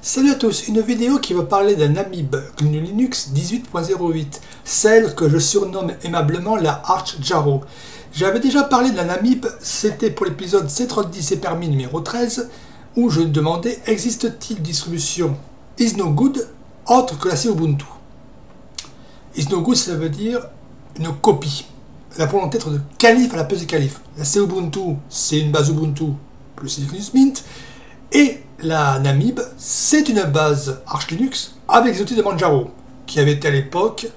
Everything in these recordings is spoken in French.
Salut à tous, une vidéo qui va parler d'un Namib GNU/Linux 18.08, celle que je surnomme aimablement la ArchJaro. J'avais déjà parlé de la NAMIB, c'était pour l'épisode C3010 et permis numéro 13, où je demandais existe-t-il une distribution Iznogoud autre que la C-Ubuntu. Iznogoud, ça veut dire une copie. La volonté d'être de calife à la place du calife. La C-Ubuntu, c'est une base Ubuntu plus Linux Mint, et la NAMIB, c'est une base Arch Linux avec les outils de Manjaro, qui avait été à l'époque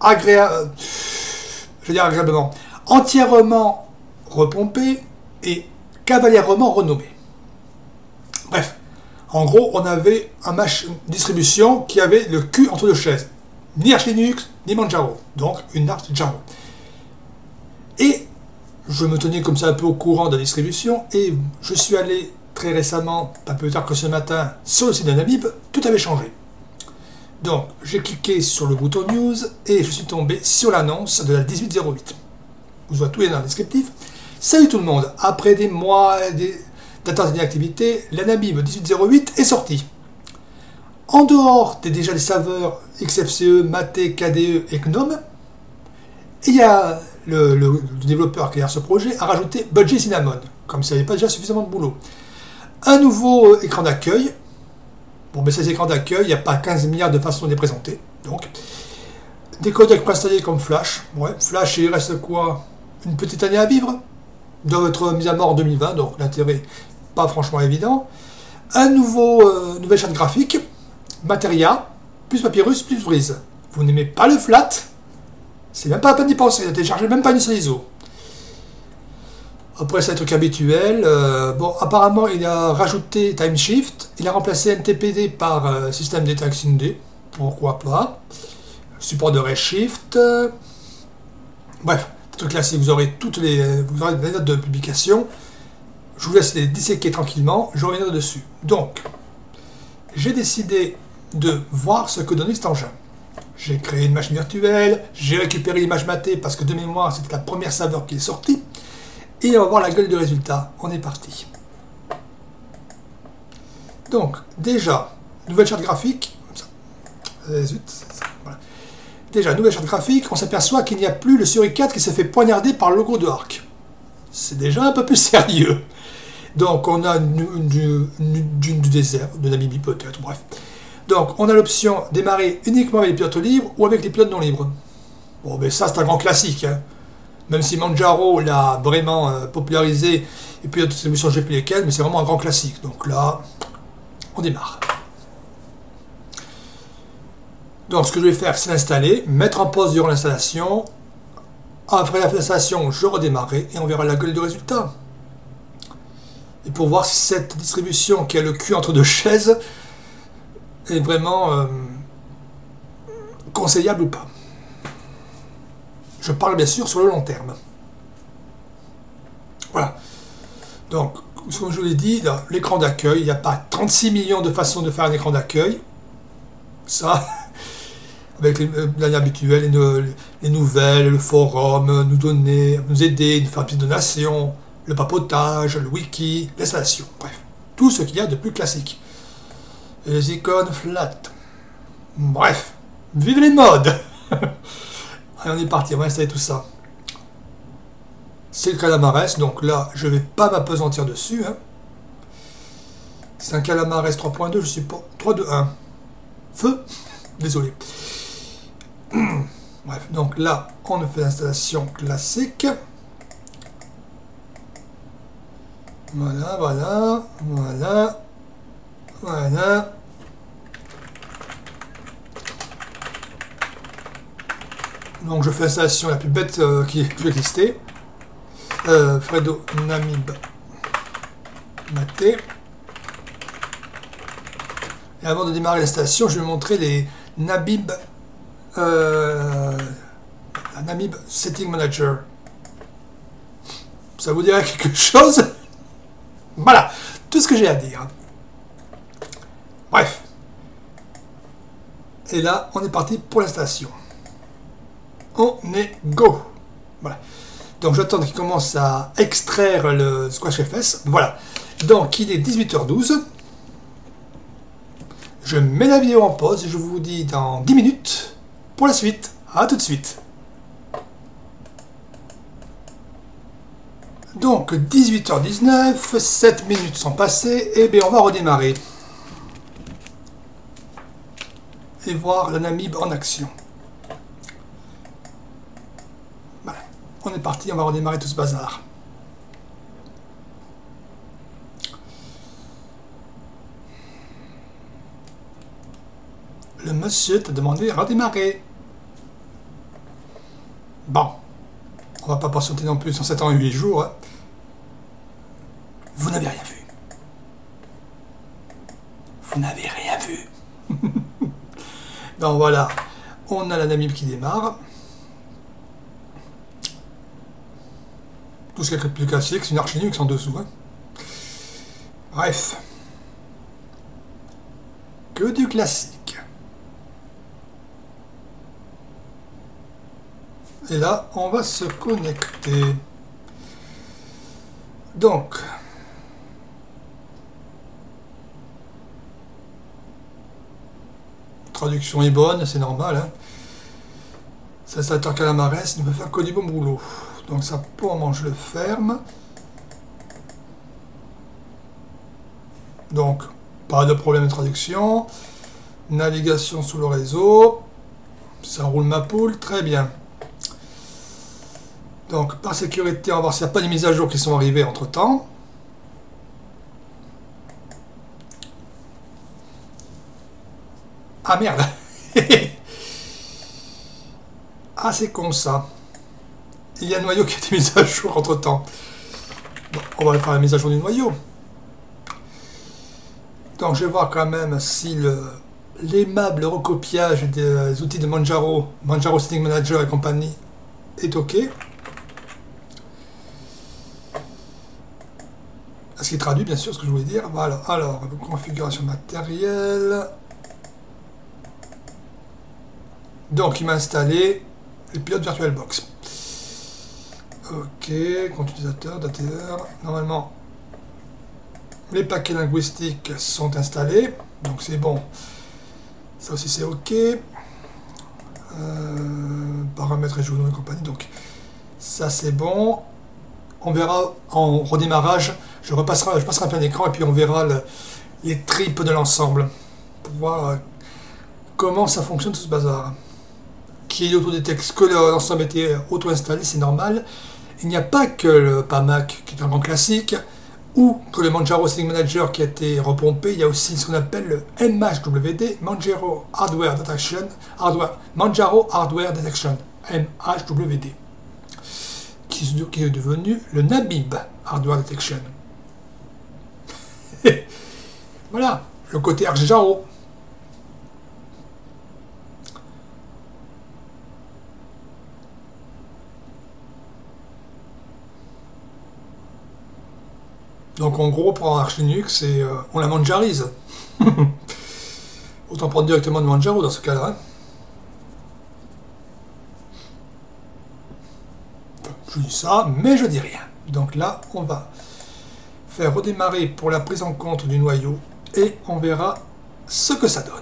agréablement, entièrement repompée et cavalièrement renommée. Bref, en gros, on avait une distribution qui avait le cul entre deux chaises. Ni Arch Linux, ni Manjaro, donc une ArchJaro. Et je me tenais comme ça un peu au courant de la distribution, et je suis allé très récemment, pas plus tard que ce matin, sur le site de NAMIB, tout avait changé. Donc, j'ai cliqué sur le bouton News et je suis tombé sur l'annonce de la 18.08. Vous voyez tout est dans le descriptif. Salut tout le monde, après des mois d'attente et d'inactivité, la NAMIB 18.08 est sortie. En dehors des saveurs XFCE, Maté, KDE et GNOME, il y a le développeur qui est derrière ce projet a rajouté Budgie et Cinnamon, comme s'il n'y avait pas déjà suffisamment de boulot. Un nouveau écran d'accueil. Bon, mais ces écrans d'accueil, il n'y a pas 15 milliards de façons de les présenter. Donc, des codecs préinstallés comme Flash. Ouais, Flash, il reste quoi? Une petite année à vivre. Ils doivent être mis à mort en 2020, donc l'intérêt pas franchement évident. Un nouvelle chaîne graphique, Matéria, plus Papyrus, plus Breeze. Vous n'aimez pas le flat? C'est même pas à peine d'y penser, vous ne téléchargez même pas une seule ISO. Après, c'est un truc habituel. Bon, apparemment, il a rajouté TimeShift. Il a remplacé NTPD par systemd-timesyncd. Pourquoi pas. Support de Redshift. Bref, ce truc-là, si vous aurez toutes les notes de publication, je vous laisse les disséquer tranquillement. Je reviendrai dessus. Donc, j'ai décidé de voir ce que donnait cet engin. J'ai créé une machine virtuelle. J'ai récupéré l'image matée parce que de mémoire, c'était la première saveur qui est sortie. Et on va voir la gueule de résultat. On est parti. Donc, déjà, nouvelle charte graphique. Déjà, nouvelle charte graphique. On s'aperçoit qu'il n'y a plus le suricat qui se fait poignarder par le logo de Arc. C'est déjà un peu plus sérieux. Donc, on a du désert, de Namibie peut-être, bref. Donc, on a l'option démarrer uniquement avec les pilotes libres ou avec les pilotes non libres. Bon, mais ça, c'est un grand classique, hein. Même si Manjaro l'a vraiment popularisé, et puis il y a des distributions GP lesquelles, mais c'est vraiment un grand classique. Donc là, on démarre. Donc ce que je vais faire, c'est l'installer, mettre en pause durant l'installation. Après l'installation, je redémarrerai et on verra la gueule de résultat. Et pour voir si cette distribution qui a le cul entre deux chaises est vraiment conseillable ou pas. Je parle bien sûr sur le long terme. Voilà. Donc, comme je vous l'ai dit, l'écran d'accueil, il n'y a pas 36 millions de façons de faire un écran d'accueil. Ça, avec les manières habituelles, les nouvelles, le forum, nous donner, nous aider, nous faire une petite donation, le papotage, le wiki, l'installation, bref. Tout ce qu'il y a de plus classique. Les icônes flat. Bref. Vive les modes. Allez, on est parti, on va installer tout ça. C'est le Calamares, donc là, je ne vais pas m'apesantir dessus. Hein. C'est un Calamares 3.2, je suis pas 3.2.1. Feu. Désolé. Bref, donc là, on fait l'installation classique. Voilà, voilà, voilà, voilà. Donc je fais l'installation la plus bête qui ait pu exister. Fredo Namib Maté. Et avant de démarrer l'installation, je vais vous montrer les NAMIB, la NAMIB Setting Manager. Ça vous dira quelque chose? Voilà, tout ce que j'ai à dire. Bref. Et là, on est parti pour l'installation. On est go. Voilà. Donc j'attends qu'il commence à extraire le squash FS. Voilà. Donc il est 18h12. Je mets la vidéo en pause et je vous dis dans 10 minutes pour la suite. À tout de suite. Donc 18h19, 7 minutes sont passées, et bien on va redémarrer. Et voir la NAMIB en action. Voilà, on est parti, on va redémarrer tout ce bazar. Le monsieur t'a demandé de redémarrer. Bon, on va pas patienter non plus en 7 ans et 8 jours. Hein. Vous n'avez rien vu. Vous n'avez rien vu. Donc voilà, on a la NAMIB qui démarre. Tout ce qui est plus classique, c'est une Arch Linux en dessous. Hein. Bref. Que du classique. Et là, on va se connecter. Donc... traduction est bonne, c'est normal. Hein. Ça, c'est l'installateur Calamares, il ne peut faire que du bon boulot. Donc ça, pour le moment, je le ferme. Donc, pas de problème de traduction. Navigation sous le réseau. Ça roule ma poule, très bien. Donc, par sécurité, on va voir s'il n'y a pas de mises à jour qui sont arrivées entre-temps. Ah merde. Ah c'est con ça. Il y a un noyau qui a été mis à jour entre temps. Bon, on va faire la mise à jour du noyau. Donc je vais voir quand même si l'aimable recopiage des outils de Manjaro, Manjaro Setting Manager et compagnie est ok. Est-ce qu'il traduit bien sûr ce que je voulais dire. Voilà, alors configuration matérielle. Donc il m'a installé le pilote VirtualBox. Ok, compte utilisateur, DATR. Normalement, les paquets linguistiques sont installés. Donc c'est bon. Ça aussi c'est ok. Paramètres et journaux et compagnie. Donc ça c'est bon. On verra en redémarrage. Je passerai à plein écran et puis on verra les tripes de l'ensemble. Pour voir comment ça fonctionne tout ce bazar. Qui autodétecte que l'ensemble était auto-installé, c'est normal. Il n'y a pas que le PAMAC qui est un grand classique, ou que le Manjaro Setting Manager qui a été repompé. Il y a aussi ce qu'on appelle le MHWD, Manjaro Hardware Detection, Manjaro Hardware Detection, MHWD, qui est devenu le NAMIB Hardware Detection. Voilà, le côté ArchJaro. Donc en gros, pour un Arch Linux, on la manjarise. Autant prendre directement de Manjaro dans ce cas-là. Hein. Je dis ça, mais je dis rien. Donc là, on va faire redémarrer pour la prise en compte du noyau et on verra ce que ça donne.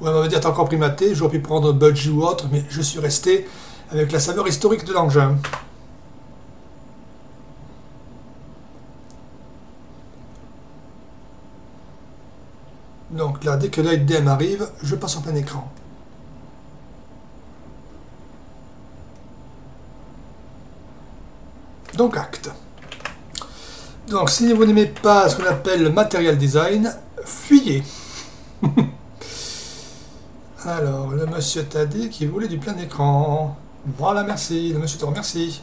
Ouais, on va me dire, t'as encore primaté, j'aurais pu prendre Budgie ou autre, mais je suis resté avec la saveur historique de l'engin. Donc là, dès que l'IDM arrive, je passe en plein écran. Donc acte. Donc si vous n'aimez pas ce qu'on appelle le material design, fuyez. Alors, le monsieur t'a dit qu'il voulait du plein écran. Voilà, merci. Le monsieur te remercie.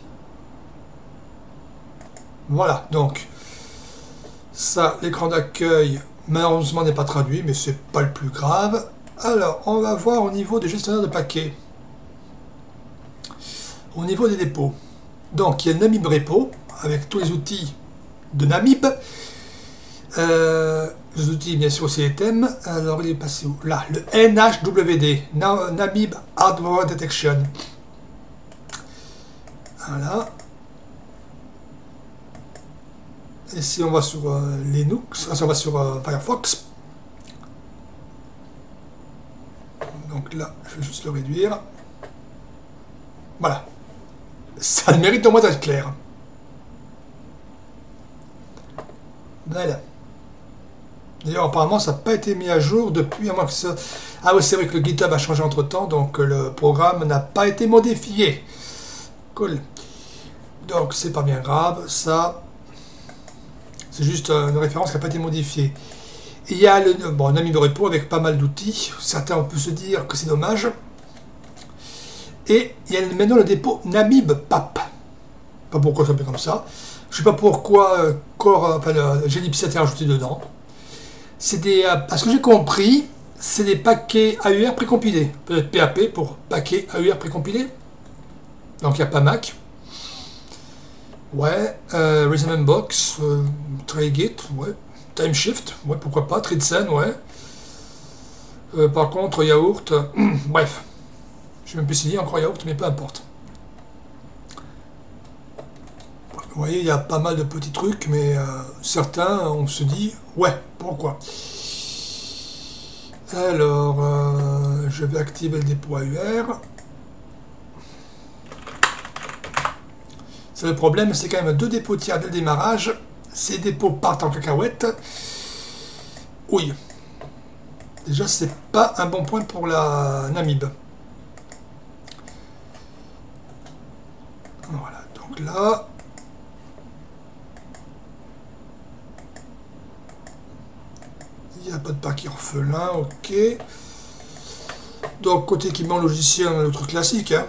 Voilà, donc. Ça, l'écran d'accueil... malheureusement n'est pas traduit, mais c'est pas le plus grave. Alors, on va voir au niveau des gestionnaires de paquets. Au niveau des dépôts. Donc, il y a NAMIB Repo, avec tous les outils de NAMIB. Les outils, bien sûr, aussi les thèmes. Alors, il est passé où? Là, le NHWD, NAMIB Hardware Detection. Voilà. Et si on va sur Linux, si on va sur Firefox, donc là je vais juste le réduire. Voilà, ça mérite au moins d'être clair. Voilà. D'ailleurs, apparemment, ça n'a pas été mis à jour depuis, à moins que ça... Ah oui, c'est vrai que le GitHub a changé entre-temps, donc le programme n'a pas été modifié. Cool. Donc, c'est pas bien grave, ça... C'est juste une référence qui n'a pas été modifiée. Il y a le NAMIB Repo avec pas mal d'outils. Certains, on peut se dire que c'est dommage. Et il y a maintenant le dépôt NAMIB PAP. Pas pourquoi ça s'appelle comme ça. Je ne sais pas pourquoi Glibc a été rajouté dedans. C'est des, à ce que j'ai compris, c'est des paquets AUR précompilés. Peut-être PAP pour paquet AUR précompilé. Donc il y a PAMAC. Ouais, Reason Box, TryGit, ouais, TimeShift, ouais, pourquoi pas, Tridsen, ouais. Par contre, yaourt, bref. Je ne sais même plus s'il y a encore yaourt, mais peu importe. Vous voyez, il y a pas mal de petits trucs, mais certains, on se dit, ouais, pourquoi? Alors, je vais activer le dépôt AUR. C'est le problème, c'est quand même deux dépôts tiers dès le démarrage. Ces dépôts partent en cacahuète. Oui. Déjà, c'est pas un bon point pour la NAMIB. Voilà, donc là... Il n'y a pas de paquet orphelin, ok. Donc côté équipement logiciel, on a le truc classique. Hein.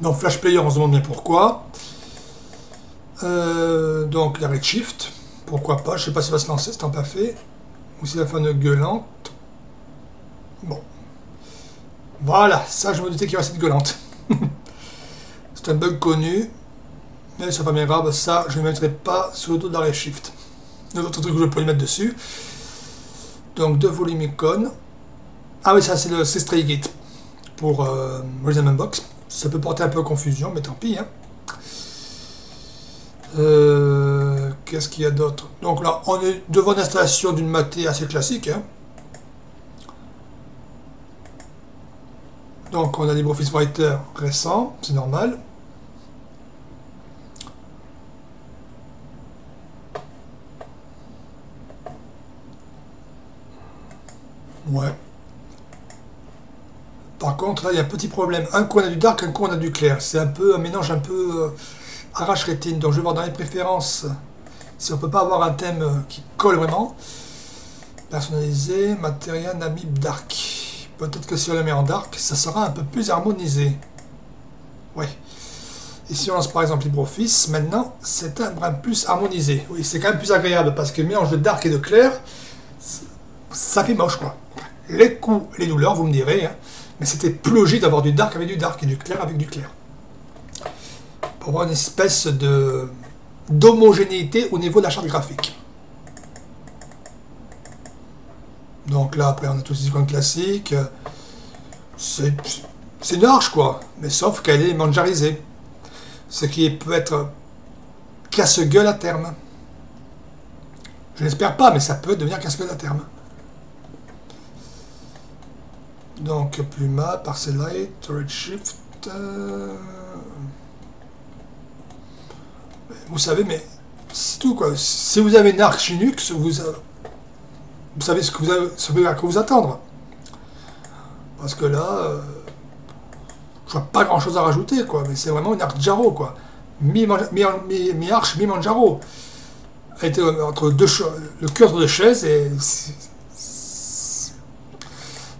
Donc Flash Player, on se demande bien pourquoi. Donc la Redshift, pourquoi pas. Je ne sais pas si ça va se lancer, c'est un pas fait. Ou si la fin de gueulante. Bon. Voilà, ça je me doutais qu'il y aurait cette gueulante. C'est un bug connu. Mais c'est pas bien grave, ça je ne le mettrai pas sur le dos de la Redshift. L'autre truc que je pourrais mettre dessus. Donc deux volumes icônes. Ah oui, ça c'est le TryGit pour Reason Box. Ça peut porter un peu à confusion, mais tant pis. Hein. Qu'est-ce qu'il y a d'autre? Donc là, on est devant l'installation d'une maté assez classique. Hein. Donc on a LibreOffice Writer récent, c'est normal. Ouais. Par contre, là, il y a un petit problème. Un coup, on a du dark, un coup, on a du clair. C'est un peu un mélange un peu arrache-rétine. Donc, je vais voir dans les préférences si on peut pas avoir un thème qui colle vraiment. Personnalisé, Matéria, NAMIB Dark. Peut-être que si on le met en dark, ça sera un peu plus harmonisé. Ouais. Et si on lance par exemple LibreOffice, maintenant, c'est un brin plus harmonisé. Oui, c'est quand même plus agréable parce que mélange de dark et de clair, ça fait moche, quoi. Les coups, les douleurs, vous me direz, hein, mais c'était plus logique d'avoir du dark avec du dark et du clair avec du clair. Pour avoir une espèce de d'homogénéité au niveau de la charte graphique. Donc là, après, on a tous ces icônes classiques. C'est une arche, quoi, mais sauf qu'elle est manjarisée. Ce qui peut être casse-gueule à terme. Je n'espère pas, mais ça peut devenir casse-gueule à terme. Donc Pluma, Parcelite, Redshift... Vous savez, mais c'est tout, quoi. Si vous avez une Arch Linux, vous savez ce que vous avez, ce à quoi vous attendre. Parce que là, je vois pas grand chose à rajouter, quoi. Mais c'est vraiment une ArchJaro, quoi. Mi-Arch, mi-Manjaro. A été entre deux le cœur entre deux chaises et...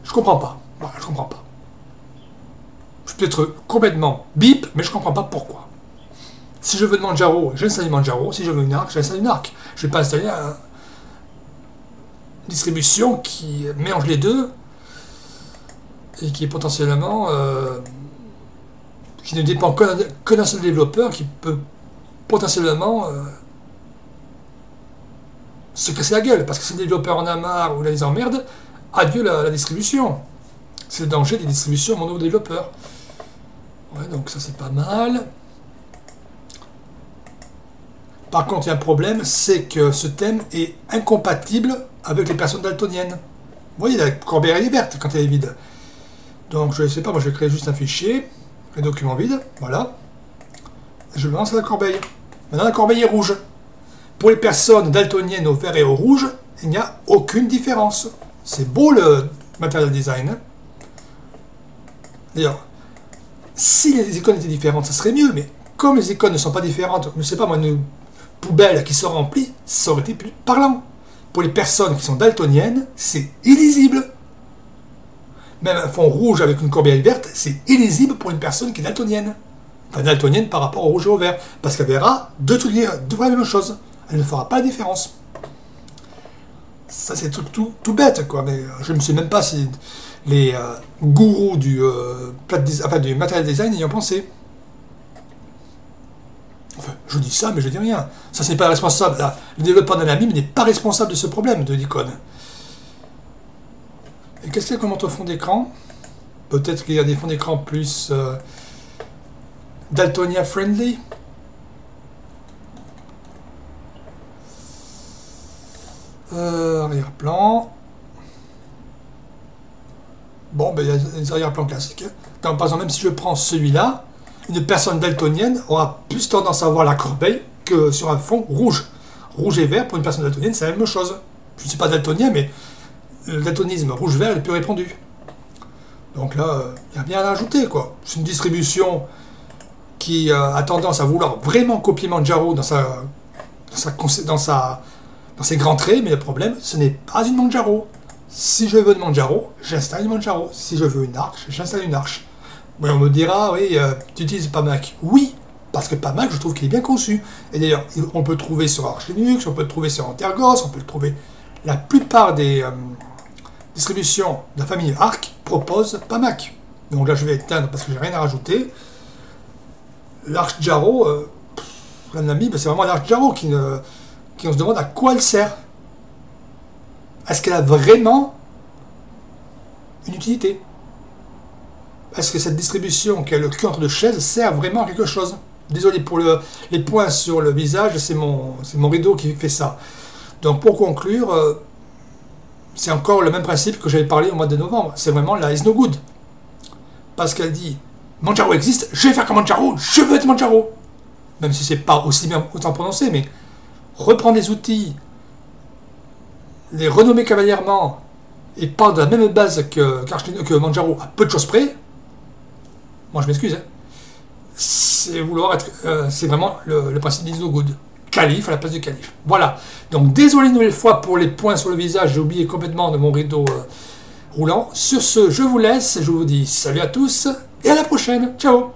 Je comprends pas. Voilà, je comprends pas. Je peux être complètement bip, mais je comprends pas pourquoi. Si je veux de Manjaro, j'installe Manjaro. Si je veux une arc, j'installe une arc. Je vais pas installer une distribution qui mélange les deux et qui est potentiellement qui ne dépend que d'un seul développeur qui peut potentiellement se casser la gueule parce que si le développeur en a marre ou là ils emmerdent. Adieu la distribution. C'est le danger des distributions monodéveloppeurs. Ouais, donc ça c'est pas mal. Par contre, il y a un problème, c'est que ce thème est incompatible avec les personnes daltoniennes. Vous voyez, la corbeille est verte quand elle est vide. Donc, je ne sais pas, moi je vais créer juste un fichier, un document vide, voilà. Et je le lance à la corbeille. Maintenant, la corbeille est rouge. Pour les personnes daltoniennes au vert et au rouge, il n'y a aucune différence. C'est beau le material design. Hein. D'ailleurs, si les icônes étaient différentes, ça serait mieux, mais comme les icônes ne sont pas différentes, je ne sais pas, moi, une poubelle qui se remplit, ça aurait été plus parlant. Pour les personnes qui sont daltoniennes, c'est illisible. Même un fond rouge avec une corbeille verte, c'est illisible pour une personne qui est daltonienne. Enfin, daltonienne par rapport au rouge et au vert. Parce qu'elle verra deux fois la même chose. Elle ne fera pas la différence. Ça, c'est tout bête, quoi. Mais je ne sais même pas si les gourous du matériel design y ont pensé. Enfin, je dis ça, mais je dis rien. Ça, c'est pas responsable. Là, le développeur de Namib n'est pas responsable de ce problème de l'icône. Et qu'est-ce qu'il y a comme autre fond d'écran? Peut-être qu'il y a des fonds d'écran plus daltonia friendly. Arrière-plan. Bon, ben, il y a des arrière-plans classiques. Donc, par exemple, même si je prends celui-là, une personne daltonienne aura plus tendance à voir la corbeille que sur un fond rouge. Rouge et vert, pour une personne daltonienne, c'est la même chose. Je ne suis pas daltonien, mais le daltonisme rouge-vert est le plus répandu. Donc là, il n'y a rien à ajouter, quoi. C'est une distribution qui a tendance à vouloir vraiment copier Manjaro dans ses grands traits, mais le problème, ce n'est pas une Manjaro. Si je veux une Manjaro, j'installe une Manjaro. Si je veux une Arch, j'installe une Arch. Oui, on me dira, oui, tu utilises PAMAC. Oui, parce que PAMAC, je trouve qu'il est bien conçu. Et d'ailleurs, on peut le trouver sur Arch Linux, on peut le trouver sur Antergos, on peut le trouver... La plupart des distributions de la famille Arc proposent PAMAC. Donc là, je vais éteindre parce que j'ai rien à rajouter. L'ArchJaro, la Namib, c'est vraiment l'ArchJaro qui on se demande à quoi elle sert. Est-ce qu'elle a vraiment une utilité? Est-ce que cette distribution qui a le cul entre deux chaises sert vraiment à quelque chose? Désolé pour les points sur le visage, c'est mon rideau qui fait ça. Donc pour conclure, c'est encore le même principe que j'avais parlé au mois de novembre. C'est vraiment la Iznogoud. Parce qu'elle dit, Manjaro existe, je vais faire comme Manjaro, je veux être Manjaro. Même si c'est pas aussi bien autant prononcé, mais reprendre les outils, les renommer cavalièrement, et part de la même base que Manjaro à peu de choses près, moi je m'excuse, hein. C'est vouloir être, c'est vraiment le principe d'Iznogoud. Calife à la place du calife. Voilà. Donc désolé une nouvelle fois pour les points sur le visage, j'ai oublié complètement de mon rideau roulant. Sur ce, je vous laisse, je vous dis salut à tous et à la prochaine. Ciao.